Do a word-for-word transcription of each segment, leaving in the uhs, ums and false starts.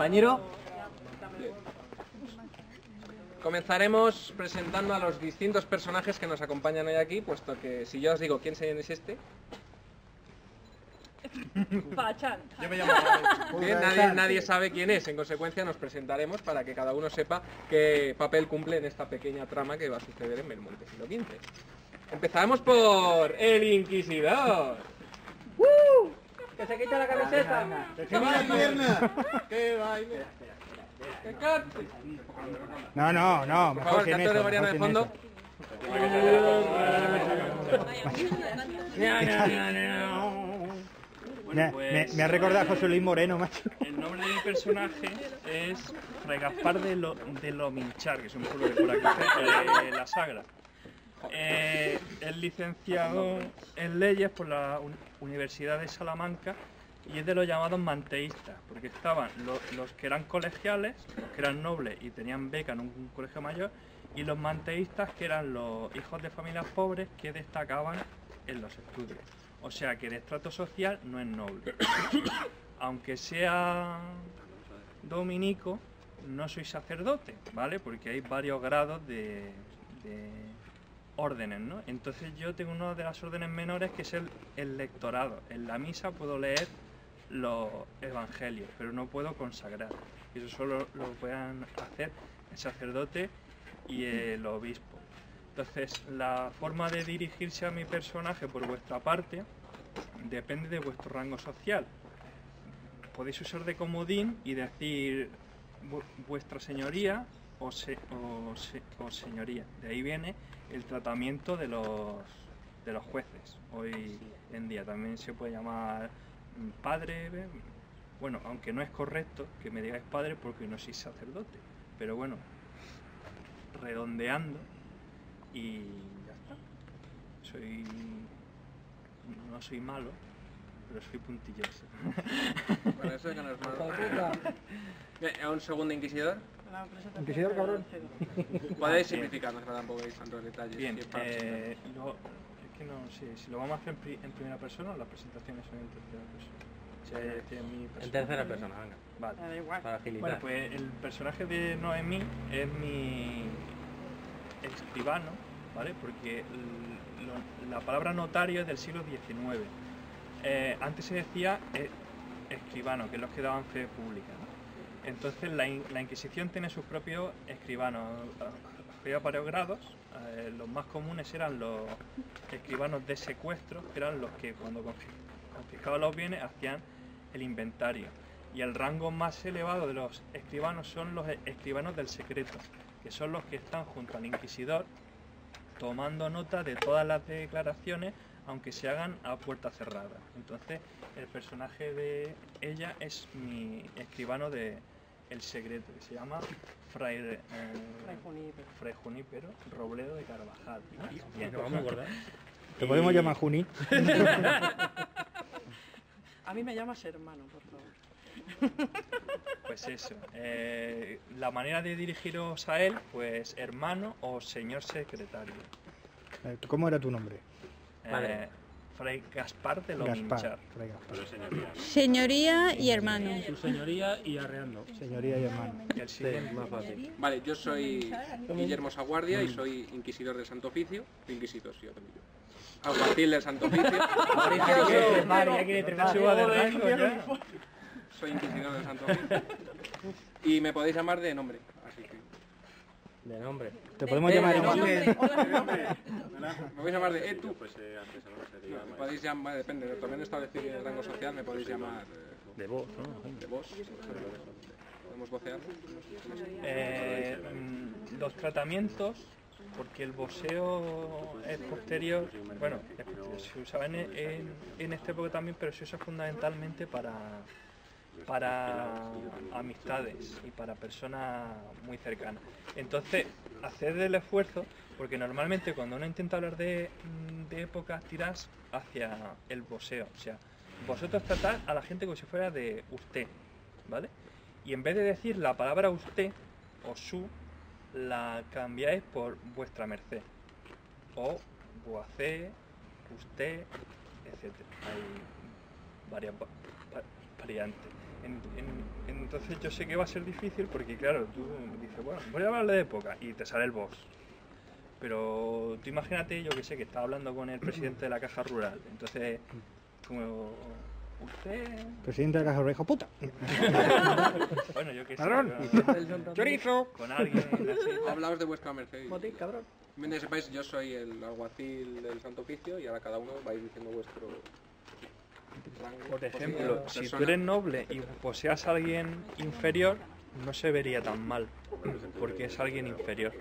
compañero. Comenzaremos presentando a los distintos personajes que nos acompañan hoy aquí, puesto que si yo os digo quién es este... Pachán. Yo me llamo ¿Eh? nadie, nadie sabe quién es, en consecuencia nos presentaremos para que cada uno sepa qué papel cumple en esta pequeña trama que va a suceder en Belmonte siglo quince. Empezamos por el Inquisidor. ¡Uh! ¡Que se quita la camiseta! ¡Que baile! Pierna. ¡Que baile! ¡Que cante! No, no, no. Por favor, canto de Mariana de fondo. Bueno, pues, me, me ha recordado a José Luis Moreno, macho. El nombre del personaje es Regaspar de lo, de lo Minchar, que es un pueblo de por aquí, cerca de La Sagra. Eh, es licenciado en leyes por la Universidad de Salamanca y es de los llamados manteístas, porque estaban los, los que eran colegiales, los que eran nobles y tenían beca en un, un colegio mayor, y los manteístas que eran los hijos de familias pobres que destacaban en los estudios. O sea que el estrato social no es noble. Aunque sea dominico, no soy sacerdote, ¿vale? Porque hay varios grados de, de órdenes, ¿no? Entonces yo tengo una de las órdenes menores que es el, el lectorado. En la misa puedo leer los evangelios, pero no puedo consagrar. Eso solo lo pueden hacer el sacerdote y el obispo. Entonces, la forma de dirigirse a mi personaje por vuestra parte depende de vuestro rango social. Podéis usar de comodín y decir vu vuestra señoría o, se o, se o señoría. De ahí viene el tratamiento de los, de los jueces. Hoy en día también se puede llamar padre, bueno, aunque no es correcto que me digáis padre porque no soy sacerdote, pero bueno, redondeando. Y ya está. Soy... No soy malo, pero soy puntilloso. Bueno, eso es que no es malo. Bien, ¿un segundo inquisidor? Inquisidor, cabrón. Podéis simplificar, no tampoco veis tantos detalles. Bien, eh, lo, es que no sé, si lo vamos a hacer en, pri, en primera persona o las presentaciones son en tercera persona. Sí, en, mi persona. En tercera persona, venga. Vale, da igual. Para agilizar. Bueno, pues el personaje de Noemí es mi... escribano, ¿vale? Porque lo, la palabra notario es del siglo diecinueve. Eh, antes se decía eh, escribano, que es los que daban fe pública, ¿no? Entonces la, in, la Inquisición tiene sus propios escribanos. Había varios grados. Eh, los más comunes eran los escribanos de secuestro, que eran los que cuando confiscaban los bienes hacían el inventario. Y el rango más elevado de los escribanos son los escribanos del secreto, que son los que están junto al inquisidor tomando nota de todas las declaraciones, aunque se hagan a puerta cerrada. Entonces, el personaje de ella es mi escribano de El Secreto, que se llama Fray, eh, Fray, Junípero. Fray Junípero Robledo de Carvajal. Bien, vamos a acordar. ¿Te podemos llamar Juni? A mí me llamas hermano, por favor. Pues eso, eh, la manera de dirigiros a él, pues hermano o señor secretario. ¿Cómo era tu nombre? Eh, vale. Fray Gaspar de lo Minchar. Señoría. Señoría y hermano. Su señoría y arreando. Señoría y hermano. Y el siguiente, sí, más fácil. Vale, yo soy Guillermo Sagardia y soy inquisidor del Santo Oficio. Inquisidor, sí, yo también. Alguacil del Santo Oficio. Soy inquisidor de Santo Oficio. Y me podéis llamar de nombre, así que... ¿De nombre? ¿Te podemos eh, llamar de nombre? De nombre. Me podéis llamar de... Eh, tú. No, me podéis llamar, depende, también establecido en el rango social, me podéis llamar... De vos, ¿no? De vos. ¿Podemos vocear? Eh, los tratamientos, porque el voceo es posterior, bueno, se usaba en, en, en este época también, pero se usa fundamentalmente para... para amistades y para personas muy cercanas. Entonces, haced el esfuerzo, porque normalmente cuando uno intenta hablar de, de épocas, tirás hacia el voceo. O sea, vosotros tratad a la gente como si fuera de usted, ¿vale? Y en vez de decir la palabra usted o su, la cambiáis por vuestra merced. O vuacé, usted, etcétera. Hay varias variantes. En, en, entonces yo sé que va a ser difícil porque, claro, tú dices, bueno, voy a hablar de época y te sale el boss. Pero tú imagínate, yo que sé, que estaba hablando con el presidente de la Caja Rural. Entonces, como... ¿Usted? Presidente de la Caja Rural, hijo puta. Bueno, yo que sé. Con, ¡chorizo! Con alguien así. Hablaos de vuestra merced. Botín, cabrón. Mientras sepáis, yo soy el alguacil del Santo Oficio y ahora cada uno vais diciendo vuestro... Por ejemplo, si tú eres noble y poseas a alguien inferior, no se vería tan mal, porque es alguien inferior.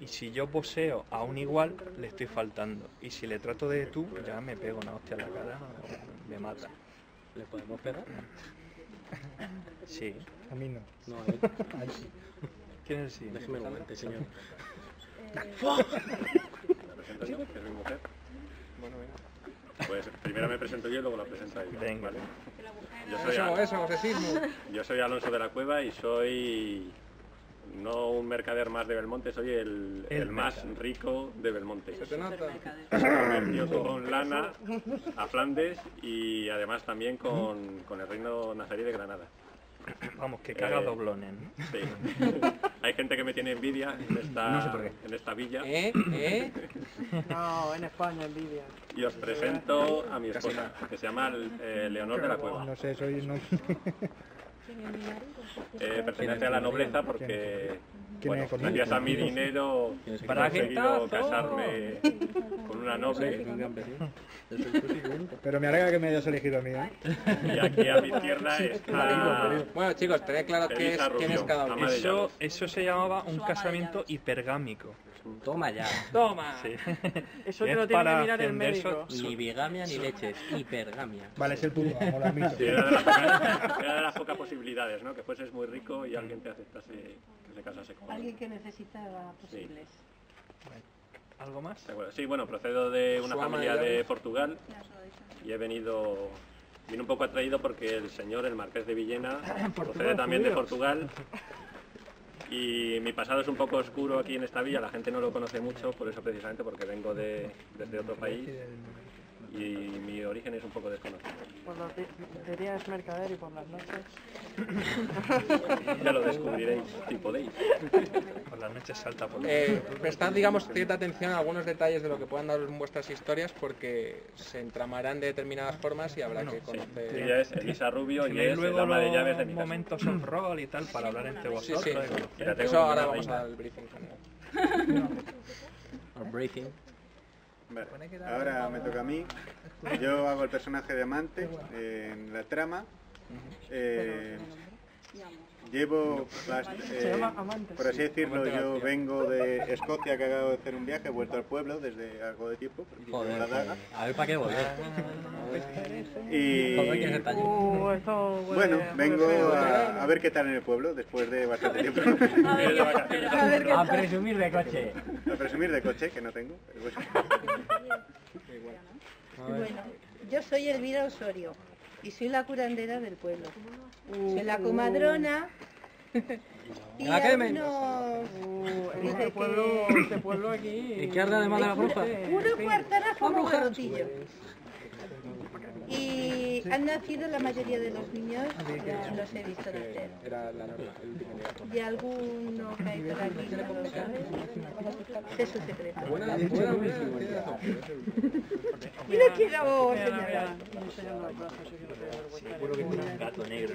Y si yo poseo a un igual, le estoy faltando. Y si le trato de tú, ya me pego una hostia en la cara, me mata. ¿Le podemos pegar? Sí. A mí no. No, a él. ¿Quién es el sí? Déjeme comentar, señor. Bueno, venga. Pues primero me presento yo y luego la presentáis. Venga. Vale. Yo soy Al... eso, eso, yo soy Alonso de la Cueva y soy no un mercader más de Belmonte, soy el, el, el más rico de Belmonte. Se te nota. Yo con lana a Flandes y además también con, con el reino nazarí de Granada. Vamos, que caga eh, doblones, ¿no? Sí. Hay gente que me tiene envidia en esta, no sé por qué. En esta villa. ¿Eh? ¿Eh? No, en España envidia. Y os presento a mi esposa, que se llama eh, Leonor de la Cueva. No sé, soy... No... Eh, pertenece a la nobleza porque, bueno, gracias a mi dinero he conseguido casarme con una noble. Pero me alegra que me hayas elegido a mí, ¿eh? Y aquí a mi tierra está... Bueno, chicos, tened claro que es, quién es cada uno. Eso, eso se llamaba un casamiento hipergámico. Toma ya. Toma. Sí. Eso te lo tiene que mirar el médico. Eso, ni bigamia ni leches, hipergamia. Vale, es el punto. Sí, era de las pocas, la poca posibilidades, ¿no? Que fueses muy rico y alguien te aceptase, que se casase con alguien que necesitaba posibles. Sí. Bueno. ¿Algo más? Sí, bueno, procedo de una familia de Portugal y he venido... Vine un poco atraído porque el señor, el marqués de Villena, procede también de Portugal. Y mi pasado es un poco oscuro aquí en esta villa, la gente no lo conoce mucho, por eso precisamente, porque vengo de, desde otro país y mi origen es un poco desconocido. Por los días mercader y por las noches... Ya lo descubriréis, si podéis. Por las noches salta por... Eh, prestad, digamos, cierta atención a algunos detalles de lo que puedan dar vuestras historias, porque se entramarán de determinadas formas y habrá no, que conocer... Sí. Ella es Elisa Rubio, sí, y es luego dama de llaves de mi casa. Momentos off roll y tal para hablar entre vosotros. Sí, sí. Y eso ahora vamos reina. Al briefing general. Al briefing. Vale. Ahora me toca a mí. Yo hago el personaje de amante eh, en la trama. Eh, llevo, eh, por así decirlo, yo vengo de Escocia, que acabo de hacer un viaje, he vuelto al pueblo desde algo de tiempo. Joder, la daga. A ver, ¿para qué volver? Y bueno, vengo a, a ver qué tal en el pueblo después de bastante tiempo. A, ver, a, ver, a presumir de coche. A presumir de coche, que no tengo. Bueno, yo soy Elvira Osorio y soy la curandera del pueblo. Soy la comadrona. Y ¿a qué menos? Uh, en este pueblo, este pueblo aquí. Izquierda de mala bruja. Unos cuartanas son un garrotillo. Y han nacido la mayoría de los niños, no, los he visto nacer. Y alguno que hay por aquí, no lo sabes, es su secreto. Y lo quiero señalar. Seguro que tiene un gato negro.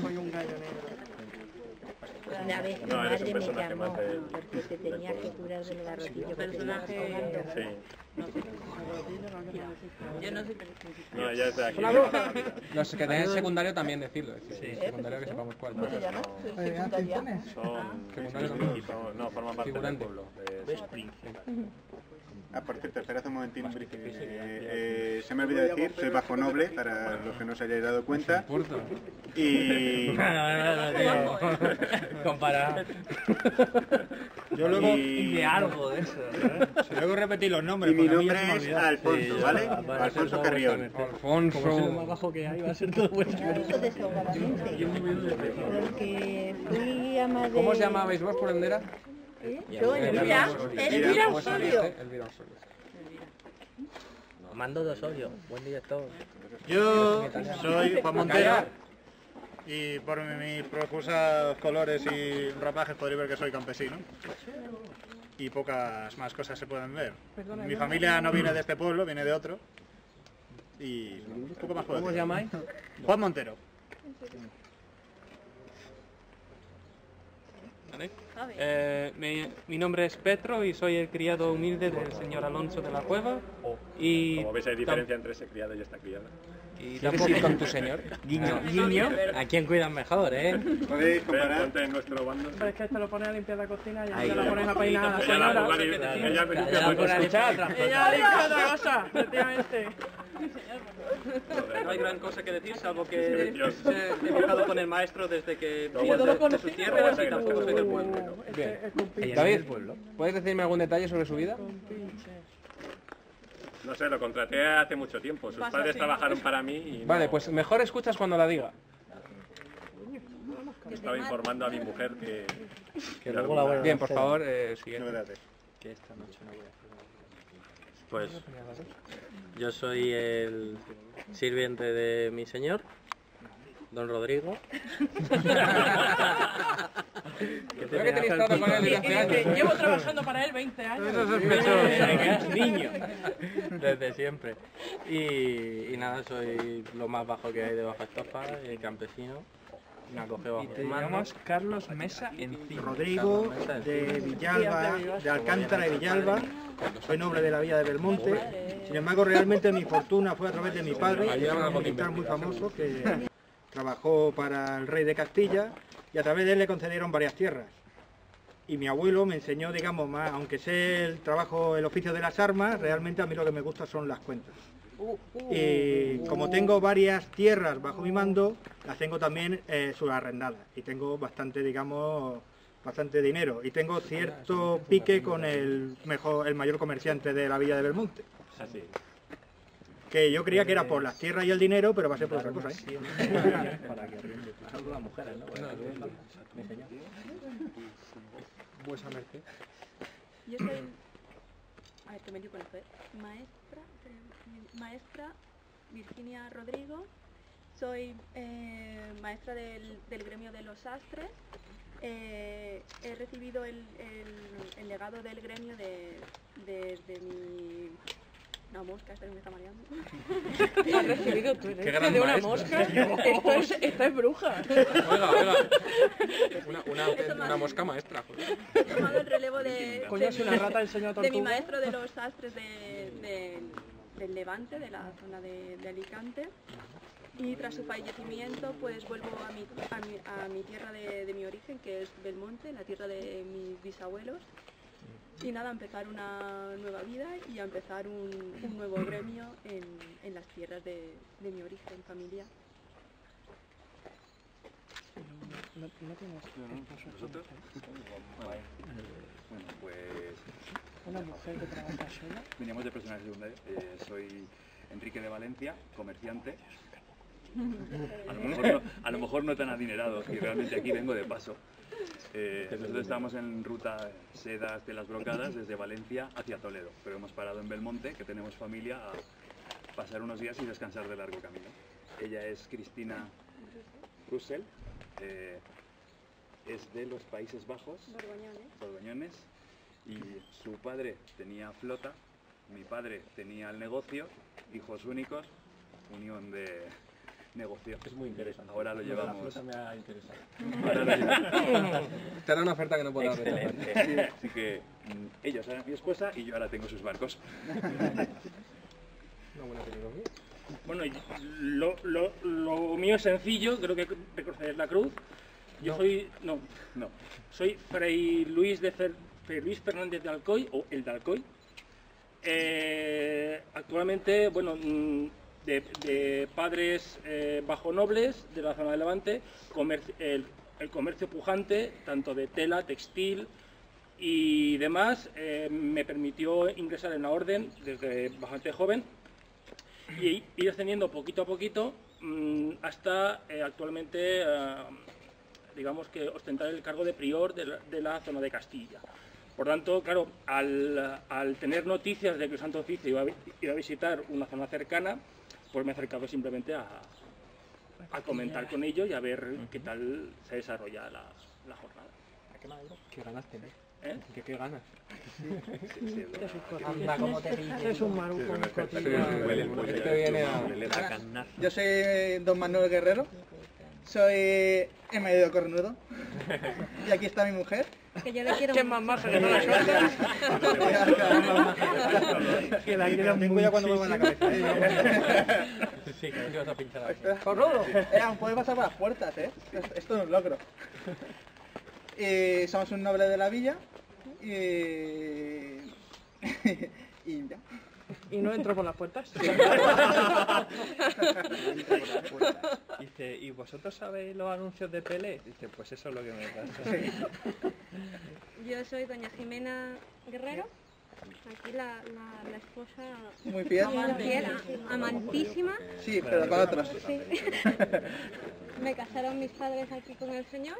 Soy un gallo negro. Una vez mi no, madre me llamó de... porque se tenía que curar del garrotillo. Personaje... Sí. No, yo no soy no, ella es de aquí. Los que tenéis secundario también decirlo. Sí. Sí. Secundario que sepamos cuál. ¿Cómo se llama? Secundaria. Son... No, forman parte del pueblo. Ah, por cierto, esperad un momentín. Eh, eh, se me olvidó decir, soy bajo noble, para los que no os hayáis dado cuenta. Y... Comparado. Yo luego... Y de algo de eso. ¿Eh? Luego repetí los nombres. Y mi nombre es Alfonso, sí, ¿vale? Va Alfonso Carrión. Alfonso... Como es el más bajo que hay, va a ser todo vuestro. Porque fui ama de... ¿Cómo os llamabais vos, curandera? ¿Eh? Yo, Elvira, Elvira Osorio. Elvira Osorio. Mando de Osorio, buen director. Yo soy Juan Montero y por mis profusos colores y ropajes podréis ver que soy campesino. Y pocas más cosas se pueden ver. Perdona, mi familia no viene de este pueblo, viene de otro. Y poco más puedo decir. ¿Cómo os llamáis? Juan Montero. ¿Vale? Eh, me, mi nombre es Petro y soy el criado humilde del señor Alonso de la Cueva. Y como veis hay diferencia entre ese criado y esta criada. Y tampoco ir con tu señor. Guiño, guiño. ¿A quién cuidan mejor, eh? Podéis comparar. Ponte en nuestro bando. Pero es que esto lo pones a limpiar la cocina y ahí te lo pones a peinar a la señora. Ella me limpia otra cosa. Ella limpia otra cosa, efectivamente. No hay gran cosa que decir, salvo que he viajado con el maestro desde que vino de sus tierras y tampoco soy del pueblo. Bien. David, ¿puedes decirme algún detalle sobre su vida? No sé, lo contraté hace mucho tiempo. Sus Pasa, padres sí. trabajaron para mí y Vale, no... pues mejor escuchas cuando la diga. Estaba informando a mi mujer que... que luego la voy a Bien, por favor, eh, siguiente. Que esta noche no voy a hacer... Pues... yo soy el sirviente de mi señor, don Rodrigo. Que creo que tenéis estado con él desde hace años. Llevo trabajando para él veinte años. Eso es sospechoso. Es niño. Desde siempre. Y, y nada, soy lo más bajo que hay de baja estofa, el campesino. Me acoge bajo. Y te llamamos Carlos Mesa Encina. Rodrigo de Villalba, de Alcántara y Villalba. Soy noble de la villa de Belmonte. Sin embargo, realmente mi fortuna fue a través de mi padre, un militar muy famoso que trabajó para el rey de Castilla. Y a través de él le concedieron varias tierras. Y mi abuelo me enseñó, digamos, más, aunque sé el trabajo, el oficio de las armas, realmente a mí lo que me gusta son las cuentas. Y como tengo varias tierras bajo mi mando, las tengo también eh, subarrendadas. Y tengo bastante, digamos, bastante dinero. Y tengo cierto pique con el, mejor, el mayor comerciante de la villa de Belmonte. Así. Que yo creía que era por las tierras y el dinero, pero va a ser por otra cosa, ¿eh? Vuesa merced. Yo soy... A ver, que me dio conocer. Maestra... Maestra Virginia Rodrigo. Soy eh, maestra del, del gremio de los sastres. Eh, he recibido el, el, el legado del gremio de, de, de mi... Una mosca, esta me está mareando. ¿Has recibido tu herencia de una mosca? Esto es, esto es bruja. Oiga, oiga. Una, una, una mosca maestra. He tomado el relevo de, Coño, de, si una rata enseñó de mi maestro de los sastres de, de, del Levante, de la zona de, de Alicante. Y tras su fallecimiento, pues vuelvo a mi, a mi, a mi tierra de, de mi origen, que es Belmonte, la tierra de mis bisabuelos. Y nada, a empezar una nueva vida y a empezar un, un nuevo gremio en, en las tierras de, de mi origen familiar. No, no, no tienes... ¿Nosotros? Vale. Bueno, pues... Una mujer que trabaja sola. Veníamos de personal secundario. Eh, soy Enrique de Valencia, comerciante. A lo mejor no, a lo mejor no tan adinerado, y realmente aquí vengo de paso. Eh, nosotros estamos en ruta Sedas de las Brocadas desde Valencia hacia Toledo, pero hemos parado en Belmonte, que tenemos familia, a pasar unos días y descansar de largo camino. Ella es Cristina Russell, eh, es de los Países Bajos, Borgoñones. Borgoñones, y su padre tenía flota, mi padre tenía el negocio, hijos únicos, unión de... negocio. Es muy interesante. Ahora lo llevamos. Me ha interesado. Ahora lo llevamos. Te hará una oferta que no puedo hacer. Sí, así que ellos eran mi esposa y yo ahora tengo sus barcos. Una buena tecnología. Bueno, lo, lo, lo mío es sencillo, creo que reconoceréis la cruz. Yo no. soy. No, no. Soy Fray Luis, de Fer, Fray Luis Fernández de Alcoy, o el de Alcoy. Eh, actualmente, bueno. Mmm, De, de padres eh, bajo nobles de la zona de Levante, comercio, el, el comercio pujante, tanto de tela, textil y demás, eh, me permitió ingresar en la orden desde bastante joven y ir ascendiendo poquito a poquito mmm, hasta eh, actualmente, eh, digamos que ostentar el cargo de prior de la, de la zona de Castilla. Por tanto, claro, al, al tener noticias de que el Santo Oficio iba a, iba a visitar una zona cercana, pues me he acercado simplemente a, a comentar con ellos y a ver uh-huh. qué tal se desarrolla la, la jornada. ¿Qué ganas tenés? ¿Eh? ¿Qué, qué ganas? Sí, sí, anda, como te dije. Es un maruco. Yo soy don Manuel Guerrero, soy M D cornudo y aquí está mi mujer. Que yo le quiero... Que más maja que no la suelta. Que la quiero muchísimo. Cuidado cuando vuelva en la cabeza. Sí, que vas a pinchar ahora. Cornudo, puedes pasar por las puertas, ¿eh? Esto no es logro. Eh, somos un noble de la villa eh... y ya. ¿Y no entro por las puertas? Sí. Dice, ¿y vosotros sabéis los anuncios de Pelé? Dice, pues eso es lo que me pasa. Sí. Yo soy doña Ximena Guerrero, aquí la, la, la esposa... Muy fiel. Fiel, amantísima. Sí, pero para atrás. Sí. Me casaron mis padres aquí con el señor.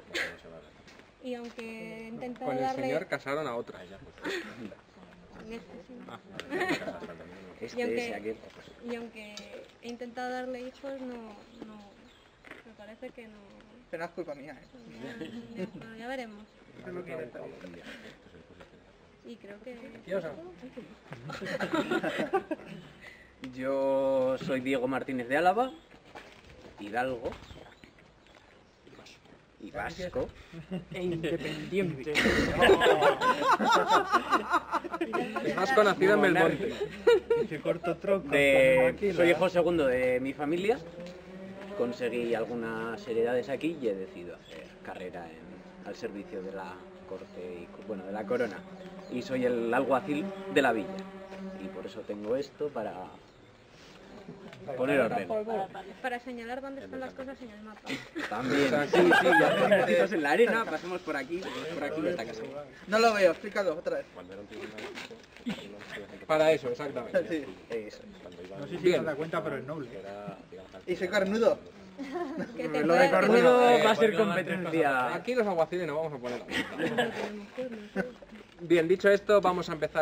Y aunque he intentado con el darle... señor casaron a otra. y, aunque, y aunque he intentado darle hijos, no, no... me parece que no... Pero es culpa mía, ¿eh? Ya, bueno, ya veremos. Y creo que... Yo soy Diego Martínez de Álava, hidalgo. Y vasco. E independiente. Vasco nacido en Belmonte. De... Soy hijo segundo de mi familia. Conseguí algunas heredades aquí y he decidido hacer carrera en... al servicio de la corte y bueno, de la corona. Y soy el alguacil de la villa. Y por eso tengo esto para... poner orden. Para, para señalar dónde están las cosas en el mapa. También. Sí, sí, ya estamos en la arena, pasemos por aquí, por aquí esta casa. No lo veo, explícalo otra vez. Para eso, exactamente. Sí. Eso. No sé si se da cuenta, pero es noble. Y soy carnudo. Lo de carnudo va a ser competencia. Aquí los aguaciles no vamos a poner. Bien, dicho esto, vamos a empezar.